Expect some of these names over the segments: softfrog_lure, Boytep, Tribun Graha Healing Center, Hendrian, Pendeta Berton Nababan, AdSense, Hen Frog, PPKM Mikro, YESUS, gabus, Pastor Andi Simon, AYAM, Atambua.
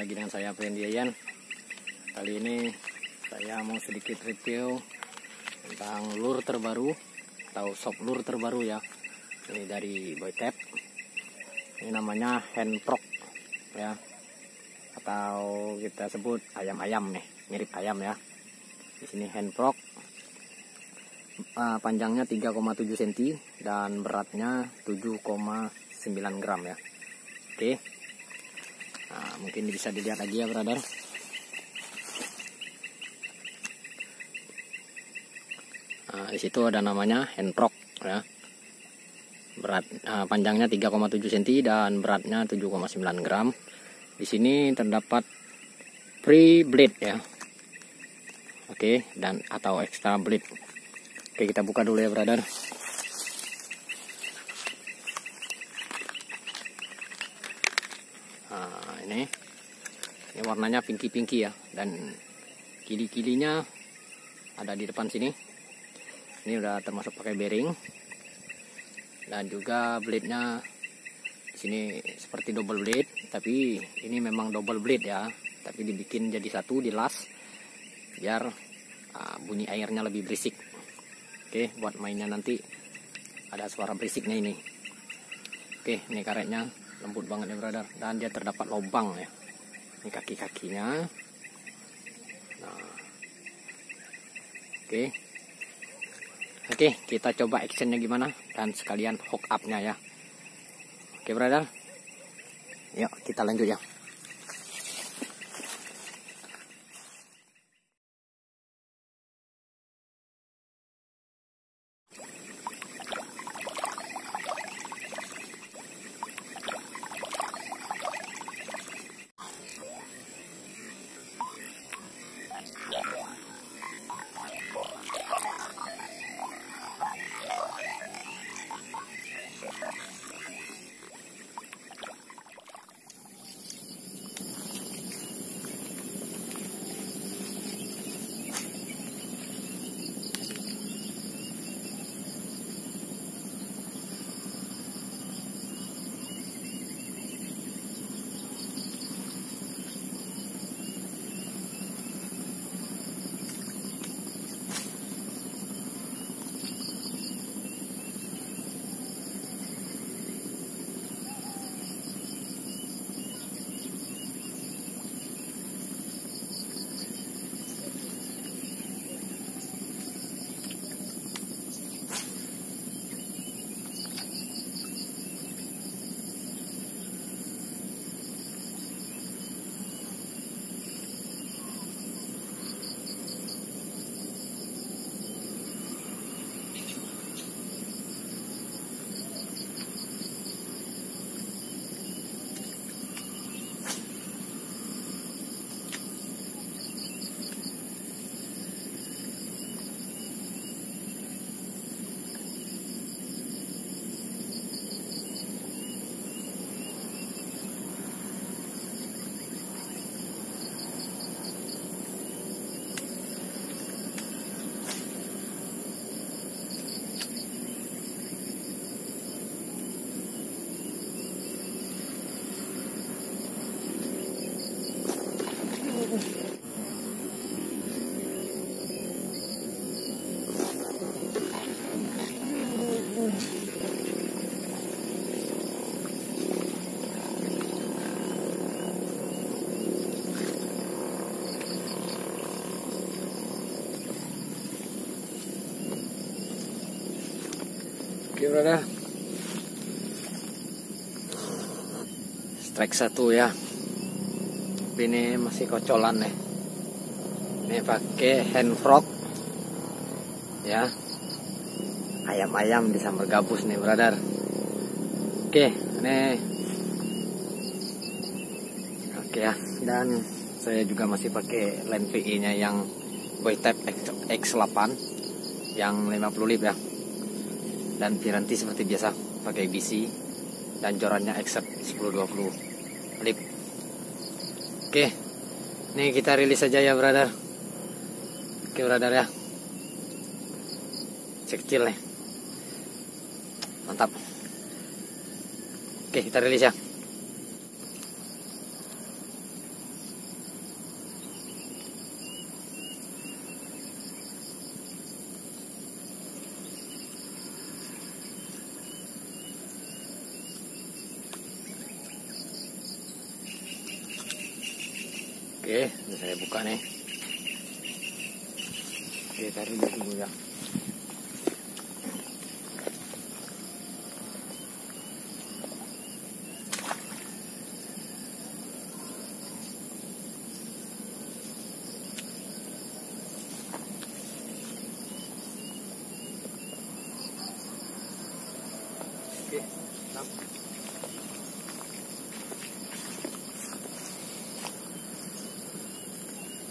lagi dengan saya Hendrian. Kali ini saya mau sedikit review tentang lure terbaru atau soft lure terbaru ya. Ini dari Boytep. Ini namanya Hen Frog ya. Atau kita sebut ayam-ayam nih, mirip ayam ya. Di sini Hen Frog. Panjangnya 3,7 cm dan beratnya 7,9 gram ya. Oke. Nah, mungkin bisa dilihat lagi ya, brother. Nah, di situ ada namanya Hen Frog ya. Berat panjangnya 3,7 cm dan beratnya 7,9 gram. Di sini terdapat free blade ya. Oke, dan atau extra blade. Oke, kita buka dulu ya, brother. Nah, ini warnanya pinky-pinky ya, dan kili-kilinya ada di depan sini. Ini udah termasuk pakai bearing, dan juga blade-nya di sini seperti double blade, tapi ini memang double blade ya, tapi dibikin jadi satu di las biar bunyi airnya lebih berisik. Oke, buat mainnya nanti ada suara berisiknya ini. Oke, ini karetnya lembut banget ya, brother, dan dia terdapat lubang ya. Ini kaki-kakinya. Nah. Oke, kita coba actionnya gimana dan sekalian hook up-nya ya. Oke, brother, yuk kita lanjut ya. Brother, strike 1 ya, tapi ini masih kocolan nih. Ini pakai Hen Frog ya, ayam-ayam disambar gabus nih, brother. Oke, ini oke ya, dan saya juga masih pakai line PE nya yang Boytep X8 yang 50 lip ya. Dan piranti seperti biasa pakai BC dan jorannya X 10-20 lip. Oke, ini kita rilis aja ya, brother. Oke, brother ya, kecil nih, mantap. Oke, kita rilis ya. Oke, saya buka nih. Oke, taruh di sini ya.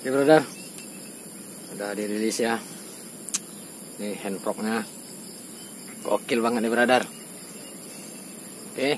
Oke, brother, udah dirilis ya. Ini hen frognya gokil banget nih, brother. Oke,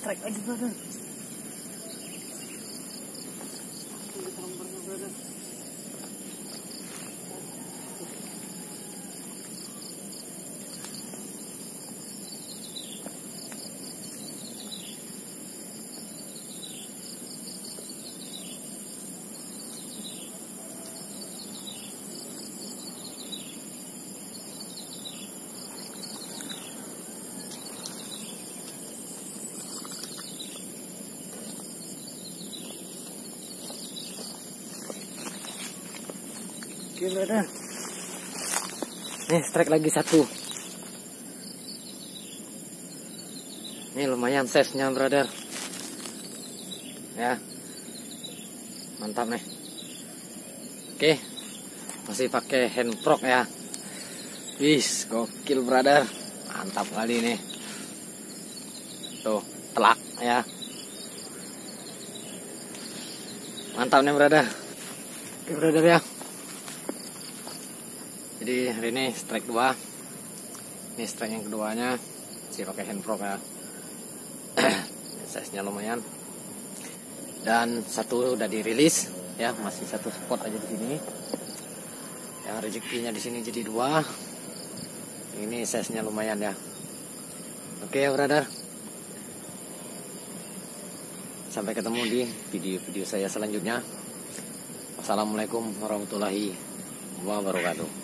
Strike lagi, brother. gila dah. Nih strike lagi satu. Ini lumayan size-nya brother. Ya. Mantap nih. Oke. Masih pakai Hen Frog ya. Wis, gokil brother. Mantap kali nih. Tuh, telak ya. Mantap nih brother. Oke brother ya. Jadi hari ini strike 2. Ini strike yang keduanya masih pakai Hen Frog ya. Size-nya lumayan. Dan satu udah dirilis ya, masih satu spot aja di sini. Yang rezekinya di sini jadi dua. Ini size-nya lumayan ya. Oke ya brother. Sampai ketemu di video-video saya selanjutnya. Wassalamualaikum warahmatullahi wabarakatuh.